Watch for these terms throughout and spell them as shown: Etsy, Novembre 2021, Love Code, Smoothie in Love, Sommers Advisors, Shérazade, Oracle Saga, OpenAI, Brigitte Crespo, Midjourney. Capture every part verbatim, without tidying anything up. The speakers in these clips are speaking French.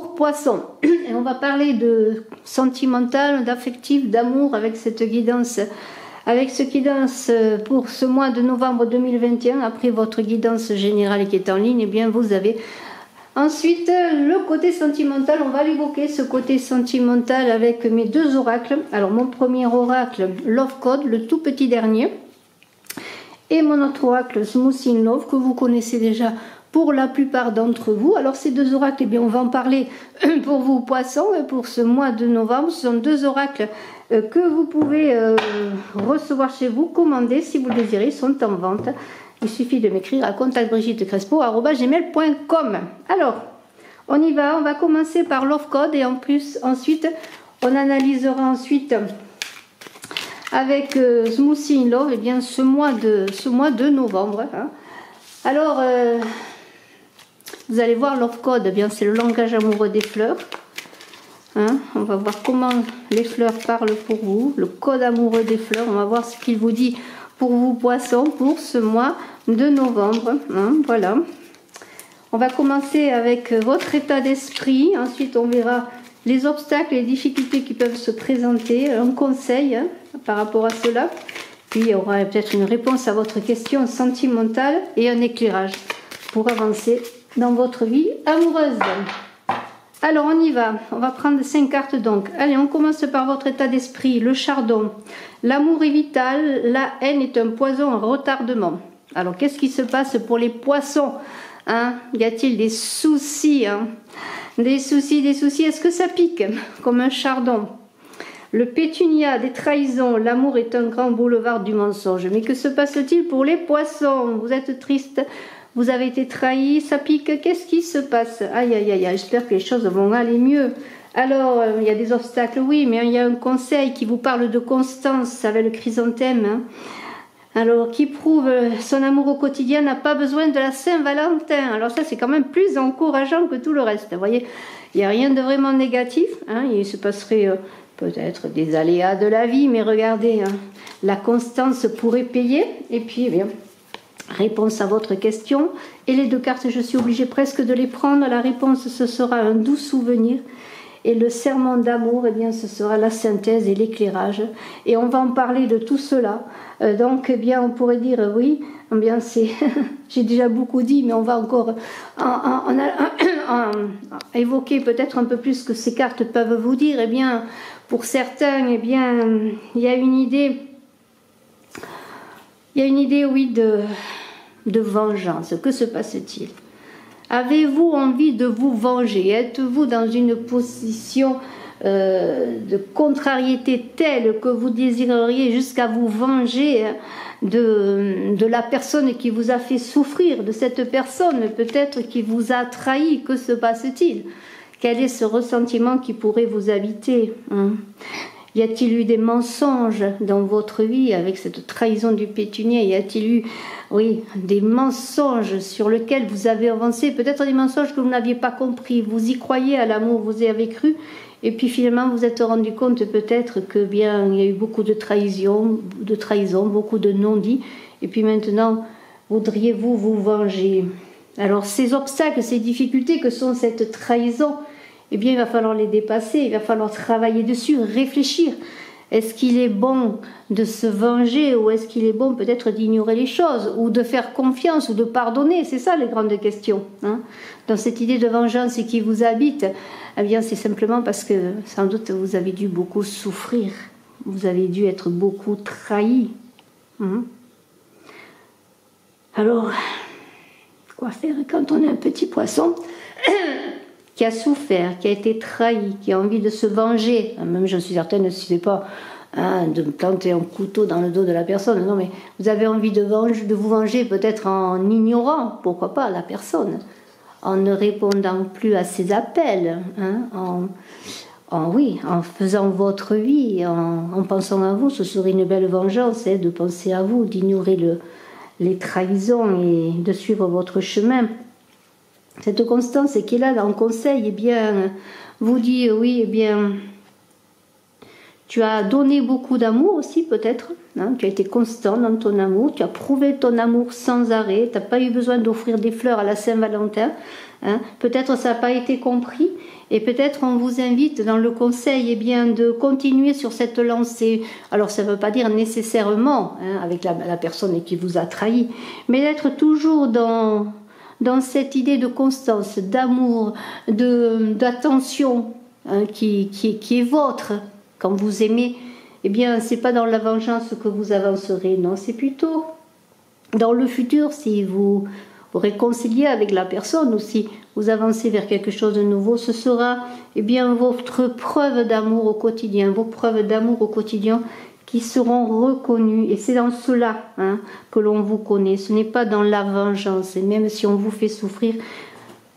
pour poisson. Et on va parler de sentimental, d'affectif, d'amour avec cette guidance, avec ce guidance pour ce mois de novembre deux mille vingt et un. Après votre guidance générale qui est en ligne, eh bien vous avez ensuite le côté sentimental. On va l'évoquer, ce côté sentimental, avec mes deux oracles. Alors mon premier oracle, Love Code, le tout petit dernier, et mon autre oracle, Smoothie in Love, que vous connaissez déjà pour la plupart d'entre vous. Alors ces deux oracles, eh bien, on va en parler pour vous poissons pour ce mois de novembre. Ce sont deux oracles que vous pouvez euh, recevoir chez vous, commander si vous le désirez, ils sont en vente. Il suffit de m'écrire à contact brigitte crespo arobase gmail point com. Alors, on y va, on va commencer par Love Code, et en plus, ensuite, on analysera ensuite avec euh, Smoothie in Love, eh bien, ce mois de, ce mois de novembre. Hein. Alors... Euh, vous allez voir, Love Code, eh bien c'est le langage amoureux des fleurs. Hein, on va voir comment les fleurs parlent pour vous. Le code amoureux des fleurs. On va voir ce qu'il vous dit pour vous, poissons, pour ce mois de novembre. Hein, voilà. On va commencer avec votre état d'esprit. Ensuite, on verra les obstacles et les difficultés qui peuvent se présenter. Un conseil hein, par rapport à cela. Puis, il y aura peut-être une réponse à votre question sentimentale et un éclairage pour avancer dans votre vie amoureuse. Alors on y va, on va prendre cinq cartes donc. Allez, on commence par votre état d'esprit, le chardon. L'amour est vital, la haine est un poison en retardement. Alors qu'est-ce qui se passe pour les poissons hein? Y a-t-il des soucis hein? Des soucis, des soucis, est-ce que ça pique comme un chardon? Le pétunia, des trahisons, l'amour est un grand boulevard du mensonge. Mais que se passe-t-il pour les poissons? Vous êtes triste? Vous avez été trahi, ça pique, qu'est-ce qui se passe? Aïe, aïe, aïe, j'espère que les choses vont aller mieux. Alors, il y a des obstacles, oui, mais il y a un conseil qui vous parle de constance avec le chrysanthème. Hein. Alors, qui prouve son amour au quotidien n'a pas besoin de la Saint-Valentin. Alors ça, c'est quand même plus encourageant que tout le reste. Vous voyez, il n'y a rien de vraiment négatif. Hein. Il se passerait euh, peut-être des aléas de la vie, mais regardez, hein, la constance pourrait payer. Et puis, eh bien... réponse à votre question. Et les deux cartes, je suis obligée presque de les prendre. La réponse, ce sera un doux souvenir. Et le serment d'amour, eh bien, ce sera la synthèse et l'éclairage. Et on va en parler de tout cela. Euh, donc, eh bien, on pourrait dire, euh, oui, eh bien, c'est... j'ai déjà beaucoup dit, mais on va encore en, en, en, en, en, évoquer peut-être un peu plus ce que ces cartes peuvent vous dire. Eh bien, pour certains, eh bien, il y a une idée... Il y a une idée, oui, de, de vengeance. Que se passe-t-il? Avez-vous envie de vous venger? Êtes-vous dans une position euh, de contrariété telle que vous désireriez jusqu'à vous venger de, de la personne qui vous a fait souffrir, de cette personne peut-être qui vous a trahi? Que se passe-t-il? Quel est ce ressentiment qui pourrait vous habiter hein? Y a-t-il eu des mensonges dans votre vie avec cette trahison du pétunia? Y a-t-il eu, oui, des mensonges sur lesquels vous avez avancé? Peut-être des mensonges que vous n'aviez pas compris. Vous y croyez à l'amour, vous y avez cru. Et puis finalement, vous êtes rendu compte peut-être que bien, il y a eu beaucoup de trahison, de trahison, beaucoup de non-dits. Et puis maintenant, voudriez-vous vous venger? Alors ces obstacles, ces difficultés que sont cette trahison, eh bien, il va falloir les dépasser, il va falloir travailler dessus, réfléchir. Est-ce qu'il est bon de se venger ou est-ce qu'il est bon peut-être d'ignorer les choses ou de faire confiance ou de pardonner? C'est ça les grandes questions. Hein. Dans cette idée de vengeance qui vous habite, eh bien, c'est simplement parce que sans doute vous avez dû beaucoup souffrir, vous avez dû être beaucoup trahi. Hein. Alors, quoi faire quand on est un petit poisson qui a souffert, qui a été trahi, qui a envie de se venger? Même je suis certaine, si ce n'est pas hein, de planter un couteau dans le dos de la personne, non, mais vous avez envie de, venger, de vous venger peut-être en ignorant, pourquoi pas, la personne, en ne répondant plus à ses appels, hein, en, en, oui, en faisant votre vie, en, en pensant à vous. Ce serait une belle vengeance hein, de penser à vous, d'ignorer le, les trahisons et de suivre votre chemin. Cette constance qui est là dans le conseil, eh bien, vous dit, oui, eh bien, tu as donné beaucoup d'amour aussi peut-être, hein, tu as été constant dans ton amour, tu as prouvé ton amour sans arrêt, tu n'as pas eu besoin d'offrir des fleurs à la Saint-Valentin, Hein. Peut-être ça n'a pas été compris et peut-être on vous invite dans le conseil eh bien, de continuer sur cette lancée. Alors ça ne veut pas dire nécessairement hein, avec la, la personne qui vous a trahi, mais d'être toujours dans, dans cette idée de constance, d'amour, d'attention hein, qui, qui, qui est votre quand vous aimez. Eh bien, ce n'est pas dans la vengeance que vous avancerez, non, c'est plutôt dans le futur si vous... vous réconcilier avec la personne ou si vous avancez vers quelque chose de nouveau, ce sera eh bien, votre preuve d'amour au quotidien, vos preuves d'amour au quotidien qui seront reconnues. Et c'est dans cela hein, que l'on vous connaît, ce n'est pas dans la vengeance. Et même si on vous fait souffrir,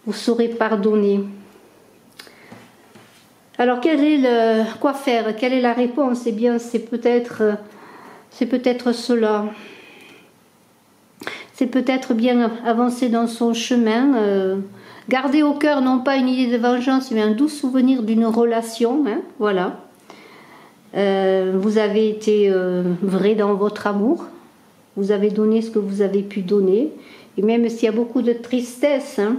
vous saurez pardonner. Alors, quel est le, quoi faire? Quelle est la réponse? Eh bien, c'est peut-être c'est peut-être cela. C'est peut-être bien avancer dans son chemin, euh, garder au cœur non pas une idée de vengeance, mais un doux souvenir d'une relation. Hein, voilà. Euh, vous avez été euh, vrai dans votre amour, vous avez donné ce que vous avez pu donner, et même s'il y a beaucoup de tristesse, hein,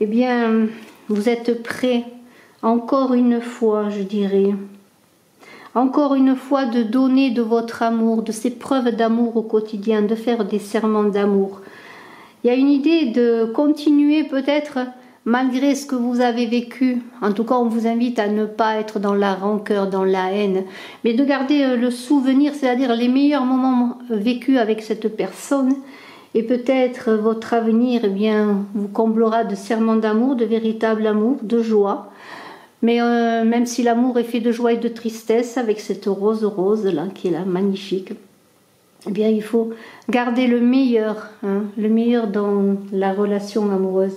eh bien, vous êtes prêt, encore une fois, je dirais, encore une fois, de donner de votre amour, de ces preuves d'amour au quotidien, de faire des serments d'amour. Il y a une idée de continuer peut-être malgré ce que vous avez vécu. En tout cas, on vous invite à ne pas être dans la rancœur, dans la haine, mais de garder le souvenir, c'est-à-dire les meilleurs moments vécus avec cette personne. Et peut-être votre avenir, eh bien, vous comblera de serments d'amour, de véritable amour, de joie. Mais euh, même si l'amour est fait de joie et de tristesse, avec cette rose rose là, qui est là, magnifique, eh bien il faut garder le meilleur, hein, le meilleur dans la relation amoureuse.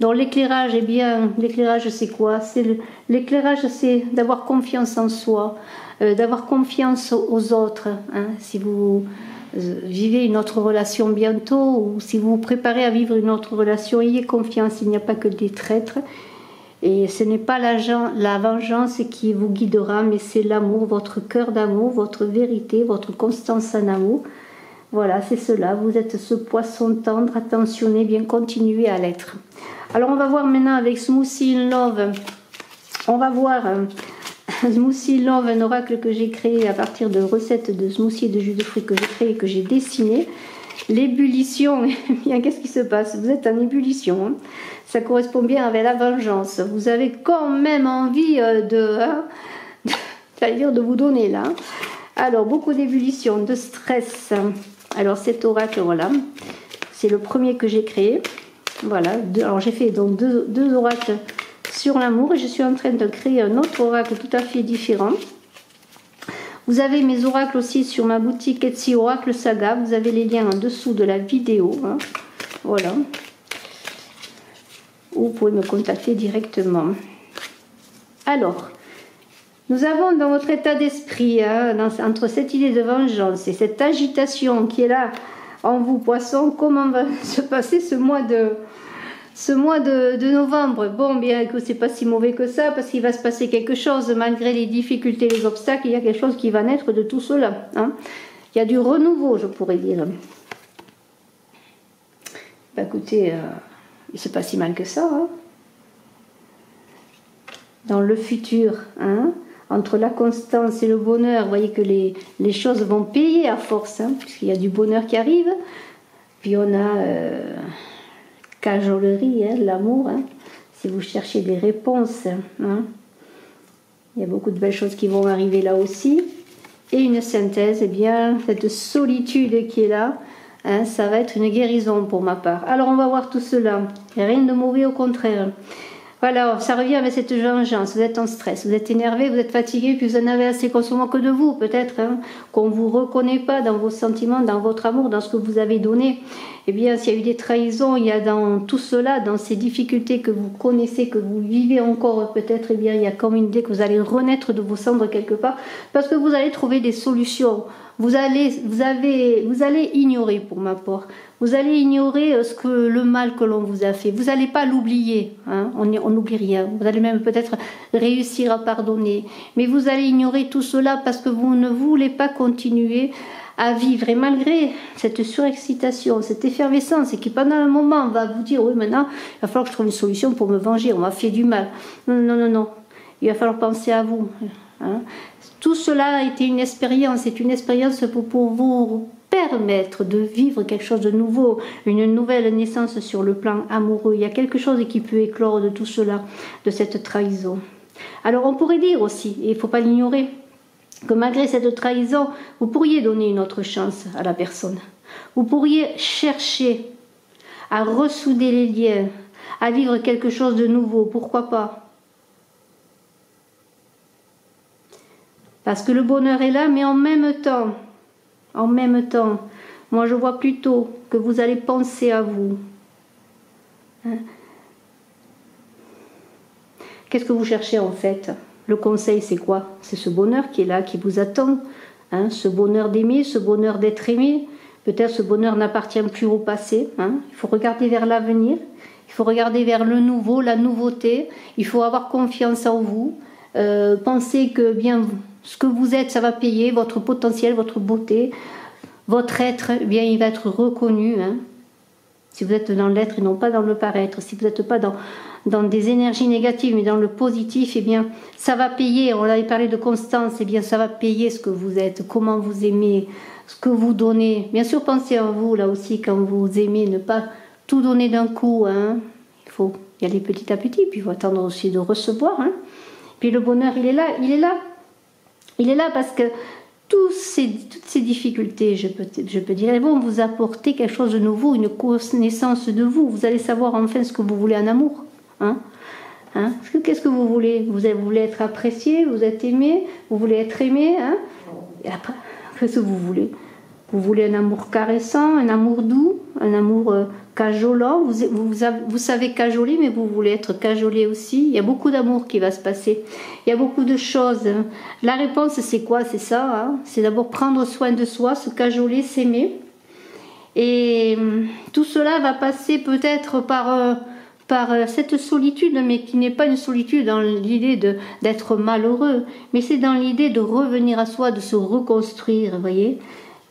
Dans l'éclairage, eh bien l'éclairage c'est quoi? L'éclairage c'est d'avoir confiance en soi, euh, d'avoir confiance aux autres. Hein, si vous vivez une autre relation bientôt, ou si vous vous préparez à vivre une autre relation, ayez confiance, il n'y a pas que des traîtres. Et ce n'est pas la, la vengeance qui vous guidera, mais c'est l'amour, votre cœur d'amour, votre vérité, votre constance en amour. Voilà, c'est cela, vous êtes ce poisson tendre, attentionné, bien continuez à l'être. Alors on va voir maintenant avec Smoothie in Love, on va voir euh, Smoothie in Love, un oracle que j'ai créé à partir de recettes de smoothie et de jus de fruits que j'ai créé et que j'ai dessiné. L'ébullition, qu'est-ce qui se passe? Vous êtes en ébullition, hein, ça correspond bien avec la vengeance. Vous avez quand même envie de, hein, de, c'est-à-dire de vous donner là. Alors, beaucoup d'ébullition, de stress. Alors, cet oracle, voilà, c'est le premier que j'ai créé. Voilà, de, alors j'ai fait donc deux, deux oracles sur l'amour et je suis en train de créer un autre oracle tout à fait différent. Vous avez mes oracles aussi sur ma boutique Etsy Oracle Saga. Vous avez les liens en dessous de la vidéo. Hein. Voilà. Ou vous pouvez me contacter directement. Alors, nous avons dans votre état d'esprit, hein, entre cette idée de vengeance et cette agitation qui est là en vous, poisson, comment va se passer ce mois de... Ce mois de, de novembre, bon, bien que c'est pas si mauvais que ça, parce qu'il va se passer quelque chose, malgré les difficultés, les obstacles, il y a quelque chose qui va naître de tout cela. Hein. Il y a du renouveau, je pourrais dire. Bah écoutez, euh, c'est pas si mal que ça. Hein. Dans le futur, hein, entre la constance et le bonheur, vous voyez que les, les choses vont payer à force, hein, puisqu'il y a du bonheur qui arrive. Puis on a... Euh, cajolerie, hein, l'amour, hein, si vous cherchez des réponses. Hein, il y a beaucoup de belles choses qui vont arriver là aussi. Et une synthèse, eh bien, cette solitude qui est là, hein, ça va être une guérison pour ma part. Alors, on va voir tout cela. Rien de mauvais, au contraire. Voilà, ça revient avec cette vengeance. Vous êtes en stress, vous êtes énervé, vous êtes fatigué, puis vous en avez assez consomment que de vous, peut-être, hein, qu'on ne vous reconnaît pas dans vos sentiments, dans votre amour, dans ce que vous avez donné. Eh bien, s'il y a eu des trahisons, il y a dans tout cela, dans ces difficultés que vous connaissez, que vous vivez encore peut-être, eh bien, il y a comme une idée que vous allez renaître de vos cendres quelque part, parce que vous allez trouver des solutions. Vous allez, vous avez, vous allez ignorer, pour ma part, vous allez ignorer ce que, le mal que l'on vous a fait. Vous n'allez pas l'oublier, hein, on n'oublie rien. Vous allez même peut-être réussir à pardonner. Mais vous allez ignorer tout cela parce que vous ne voulez pas continuer à vivre. Et malgré cette surexcitation, cette effervescence, et qui pendant un moment va vous dire, oui, maintenant, il va falloir que je trouve une solution pour me venger, on m'a fait du mal. Non, non, non, non. Il va falloir penser à vous. Hein. Tout cela a été une expérience, c'est une expérience pour, pour vous permettre de vivre quelque chose de nouveau, une nouvelle naissance sur le plan amoureux. Il y a quelque chose qui peut éclore de tout cela, de cette trahison. Alors on pourrait dire aussi, et il ne faut pas l'ignorer, que malgré cette trahison, vous pourriez donner une autre chance à la personne. Vous pourriez chercher à ressouder les liens, à vivre quelque chose de nouveau, pourquoi pas ? Parce que le bonheur est là, mais en même temps, en même temps, moi je vois plutôt que vous allez penser à vous. Hein ? Qu'est-ce que vous cherchez en fait ? Le conseil, c'est quoi ? C'est ce bonheur qui est là, qui vous attend. Hein, ce bonheur d'aimer, ce bonheur d'être aimé. Peut-être ce bonheur n'appartient plus au passé. Hein. Il faut regarder vers l'avenir. Il faut regarder vers le nouveau, la nouveauté. Il faut avoir confiance en vous. Euh, pensez que bien, ce que vous êtes, ça va payer. Votre potentiel, votre beauté, votre être, eh bien, il va être reconnu. Hein. Si vous êtes dans l'être et non pas dans le paraître, si vous n'êtes pas dans, dans des énergies négatives mais dans le positif, eh bien, ça va payer. On avait parlé de constance, eh bien, ça va payer ce que vous êtes, comment vous aimez, ce que vous donnez. Bien sûr, pensez à vous là aussi quand vous aimez, ne pas tout donner d'un coup. Hein. Il faut y aller petit à petit, puis il faut attendre aussi de recevoir. Hein. Puis le bonheur, il est là, il est là. Il est là parce que Toutes ces, toutes ces difficultés, je peux, je peux dire, elles vont vous apporter quelque chose de nouveau, une connaissance de vous. Vous allez savoir enfin ce que vous voulez en amour. Hein hein Qu'est-ce que vous voulez? Vous voulez être apprécié, vous êtes aimé, vous voulez être aimé. Hein Et après, qu'est-ce que vous voulez? Vous voulez un amour caressant, un amour doux, un amour euh, cajolant. Vous, vous, vous savez cajoler, mais vous voulez être cajolé aussi. Il y a beaucoup d'amour qui va se passer. Il y a beaucoup de choses. La réponse, c'est quoi? C'est ça. Hein, c'est d'abord prendre soin de soi, se cajoler, s'aimer. Et hum, tout cela va passer peut-être par, euh, par euh, cette solitude, mais qui n'est pas une solitude dans l'idée de d'être malheureux, mais c'est dans l'idée de revenir à soi, de se reconstruire, vous voyez.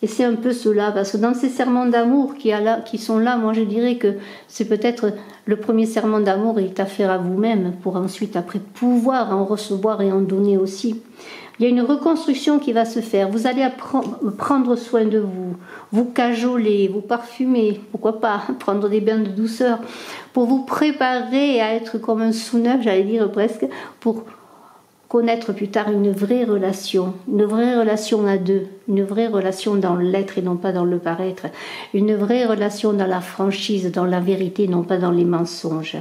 Et c'est un peu cela, parce que dans ces serments d'amour qui, qui sont là, moi je dirais que c'est peut-être le premier serment d'amour est à faire à vous-même, pour ensuite après pouvoir en recevoir et en donner aussi. Il y a une reconstruction qui va se faire, vous allez prendre soin de vous, vous cajoler, vous parfumer, pourquoi pas, prendre des bains de douceur, pour vous préparer à être comme un sous-neuf, j'allais dire presque, pour connaître plus tard une vraie relation, une vraie relation à deux, une vraie relation dans l'être et non pas dans le paraître, une vraie relation dans la franchise, dans la vérité et non pas dans les mensonges.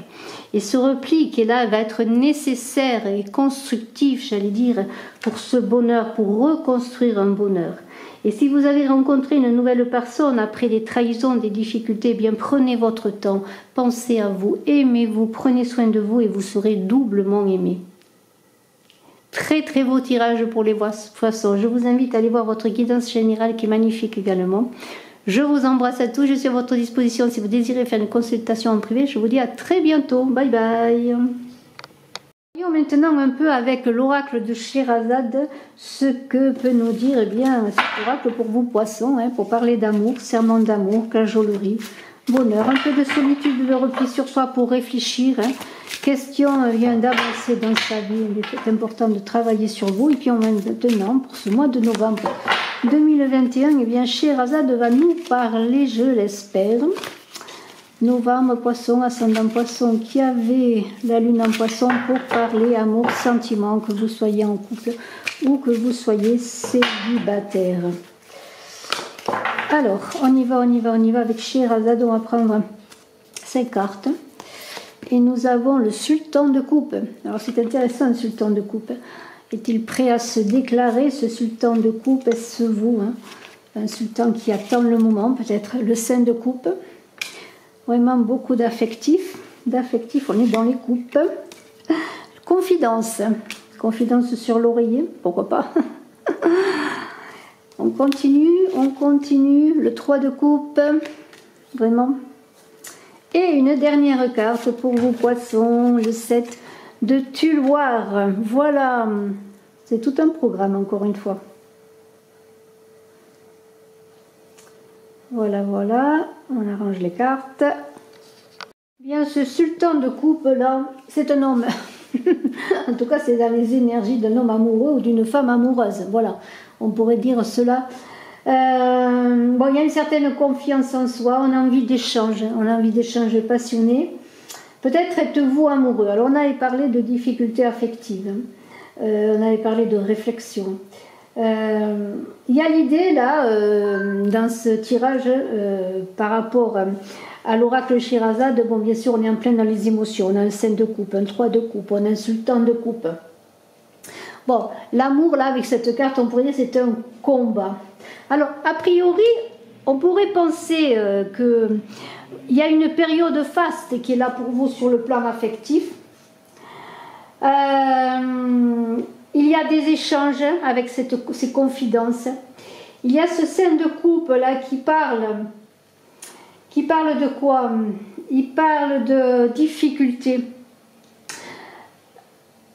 Et ce repli qui est là va être nécessaire et constructif, j'allais dire, pour ce bonheur, pour reconstruire un bonheur. Et si vous avez rencontré une nouvelle personne après des trahisons, des difficultés, eh bien prenez votre temps, pensez à vous, aimez-vous, prenez soin de vous et vous serez doublement aimé. Très très beau tirage pour les poissons. Je vous invite à aller voir votre guidance générale qui est magnifique également. Je vous embrasse à tous, je suis à votre disposition si vous désirez faire une consultation en privé. Je vous dis à très bientôt, bye bye. Voyons maintenant un peu avec l'oracle de Shérazade ce que peut nous dire eh bien, cet oracle pour vous poissons, hein, pour parler d'amour, serment d'amour, cajolerie, bonheur, un peu de solitude, de repli sur soi pour réfléchir. Hein. Question vient d'avancer dans sa vie, il est important de travailler sur vous. Et puis on va maintenant, pour ce mois de novembre deux mille vingt et un, eh bien Shérazade va nous parler, je l'espère. Novembre, poisson, ascendant poisson, qui avait la lune en poisson pour parler amour, sentiment, que vous soyez en couple ou que vous soyez célibataire. Alors, on y va, on y va, on y va avec Shérazade, on va prendre ses cartes. Et nous avons le sultan de coupe. Alors c'est intéressant, le sultan de coupe. Est-il prêt à se déclarer, ce sultan de coupe? Est-ce vous, hein? Un sultan qui attend le moment, peut-être le saint de coupe. Vraiment beaucoup d'affectifs. D'affectifs, on est dans les coupes. Confidence. Confidence sur l'oreiller, pourquoi pas? On continue, on continue, le trois de coupe, vraiment. Et une dernière carte pour vous poissons, le sept de Tulloir. Voilà, c'est tout un programme encore une fois. Voilà, voilà, on arrange les cartes. Bien, ce sultan de coupe là, c'est un homme. En tout cas, c'est dans les énergies d'un homme amoureux ou d'une femme amoureuse. Voilà, on pourrait dire cela. Euh, bon, il y a une certaine confiance en soi, on a envie d'échange, on a envie d'échange passionné. Peut-être êtes-vous amoureux. Alors, on avait parlé de difficultés affectives, euh, on avait parlé de réflexion. Il euh, y a l'idée là, euh, dans ce tirage, euh, par rapport euh, à l'oracle Shérazade, bon bien sûr on est en plein dans les émotions, on a un cinq de coupe, un trois de coupe, on a un sultan de coupe. Bon, l'amour là avec cette carte on pourrait dire c'est un combat. Alors a priori on pourrait penser euh, qu'il y a une période faste qui est là pour vous sur le plan affectif. Euh, Il y a des échanges avec cette, ces confidences. Il y a ce scène de couple là qui parle, qui parle de quoi? Il parle de difficultés.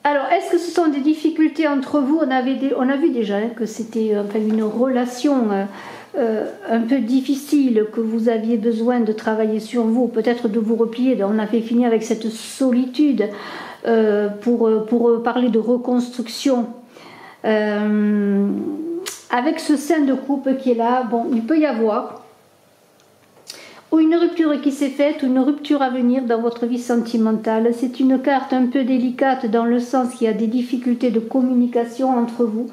Alors, est-ce que ce sont des difficultés entre vous? On avait des, on a vu déjà hein, que c'était enfin, une relation euh, un peu difficile, que vous aviez besoin de travailler sur vous, peut-être de vous replier. On avait fini avec cette solitude. Euh, pour, pour parler de reconstruction euh, avec ce scène de couple qui est là, bon, il peut y avoir ou une rupture qui s'est faite ou une rupture à venir dans votre vie sentimentale. C'est une carte un peu délicate dans le sens qu'il y a des difficultés de communication entre vous,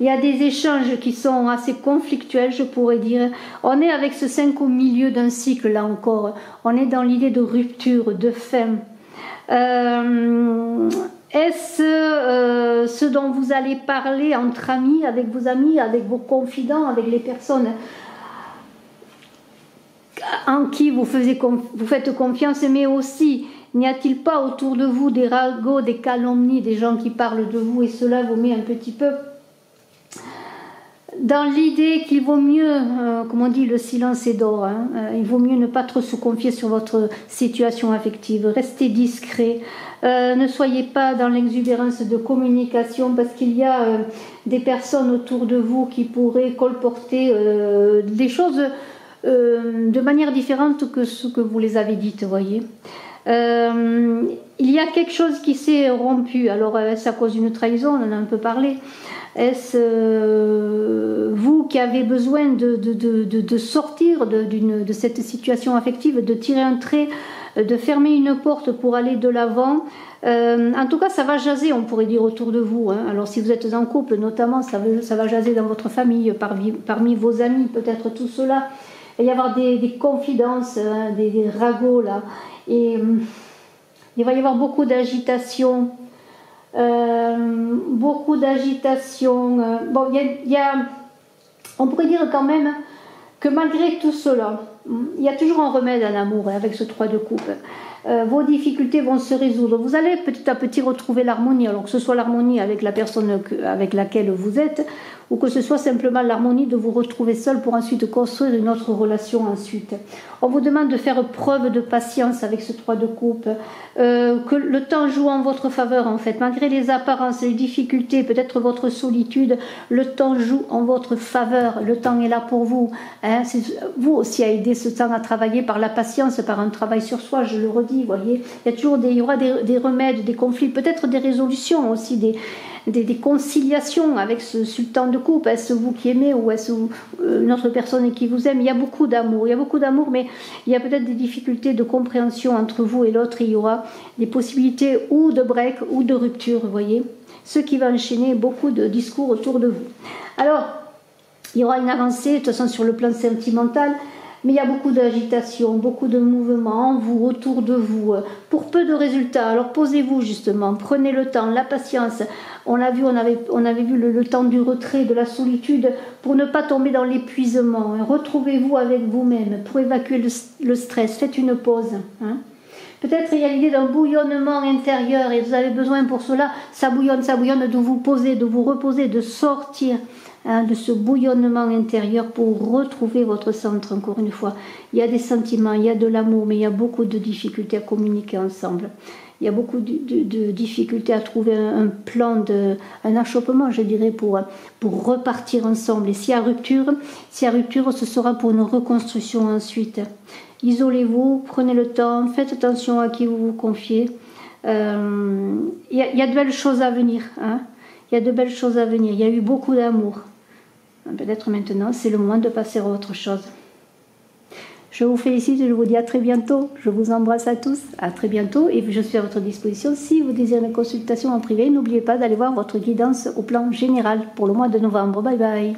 il y a des échanges qui sont assez conflictuels, je pourrais dire. On est avec ce cinq au milieu d'un cycle, là encore on est dans l'idée de rupture, de fin. Euh, est-ce euh, ce dont vous allez parler entre amis, avec vos amis, avec vos confidents, avec les personnes en qui vous, faisiez vous faites confiance, mais aussi n'y a-t-il pas autour de vous des ragots, des calomnies, des gens qui parlent de vous, et cela vous met un petit peu dans l'idée qu'il vaut mieux, euh, comme on dit, le silence est d'or, hein, euh, il vaut mieux ne pas trop se confier sur votre situation affective, restez discret, euh, ne soyez pas dans l'exubérance de communication parce qu'il y a euh, des personnes autour de vous qui pourraient colporter euh, des choses euh, de manière différente que ce que vous les avez dites, voyez. Euh, il y a quelque chose qui s'est rompu, alors est-ce à cause d'une trahison? On en a un peu parlé. Est-ce euh, vous qui avez besoin de, de, de, de sortir de, de cette situation affective, de tirer un trait, de fermer une porte pour aller de l'avant? euh, En tout cas, ça va jaser, on pourrait dire, autour de vous. Hein. Alors, si vous êtes en couple, notamment, ça, ça va jaser dans votre famille, parmi, parmi vos amis, peut-être tout cela. Il va y avoir des, des confidences, hein, des, des ragots, là. Et euh, il va y avoir beaucoup d'agitation. Euh, beaucoup d'agitation. Euh, bon, il y a, y a, on pourrait dire quand même que malgré tout cela, il y a toujours un remède en amour hein, avec ce trois de coupe. Euh, vos difficultés vont se résoudre. Vous allez petit à petit retrouver l'harmonie, alors que ce soit l'harmonie avec la personne que, avec laquelle vous êtes, ou que ce soit simplement l'harmonie de vous retrouver seul pour ensuite construire une autre relation ensuite. On vous demande de faire preuve de patience avec ce trois de coupe, euh, que le temps joue en votre faveur en fait, malgré les apparences, les difficultés, peut-être votre solitude, le temps joue en votre faveur, le temps est là pour vous, hein, c'est vous aussi à aider ce temps à travailler par la patience, par un travail sur soi, je le redis, voyez, il y a toujours des, il y aura des, des remèdes, des conflits, peut-être des résolutions aussi, des... Des, des conciliations avec ce sultan de coupe. Est-ce vous qui aimez ou est-ce une autre personne qui vous aime? Il y a beaucoup d'amour, il y a beaucoup d'amour, mais il y a peut-être des difficultés de compréhension entre vous et l'autre. Il y aura des possibilités ou de break ou de rupture, vous voyez, ce qui va enchaîner beaucoup de discours autour de vous. Alors, il y aura une avancée, de toute façon, sur le plan sentimental. Mais il y a beaucoup d'agitation, beaucoup de mouvements en vous, autour de vous, pour peu de résultats. Alors posez-vous justement, prenez le temps, la patience. On l'a vu, on avait, on avait vu le, le temps du retrait, de la solitude, pour ne pas tomber dans l'épuisement. Retrouvez-vous avec vous-même, pour évacuer le, le stress, faites une pause. Hein. Peut-être il y a l'idée d'un bouillonnement intérieur et vous avez besoin pour cela, ça bouillonne, ça bouillonne, de vous poser, de vous reposer, de sortir. Hein, de ce bouillonnement intérieur pour retrouver votre centre, encore une fois. Il y a des sentiments, il y a de l'amour, mais il y a beaucoup de difficultés à communiquer ensemble. il y a beaucoup de, de, de difficultés à trouver un, un plan, de, un achoppement, je dirais, pour, pour repartir ensemble. Et s'il y a rupture, s'il y a rupture, ce sera pour une reconstruction ensuite. Isolez-vous, prenez le temps, faites attention à qui vous vous confiez. Il euh, y, y a de belles choses à venir. Hein. Il y a de belles choses à venir. Il y a eu beaucoup d'amour. Peut-être maintenant, c'est le moment de passer à autre chose. Je vous félicite, je vous dis à très bientôt. Je vous embrasse à tous, à très bientôt. Et je suis à votre disposition. Si vous désirez une consultation en privé, n'oubliez pas d'aller voir votre guidance au plan général pour le mois de novembre. Bye bye.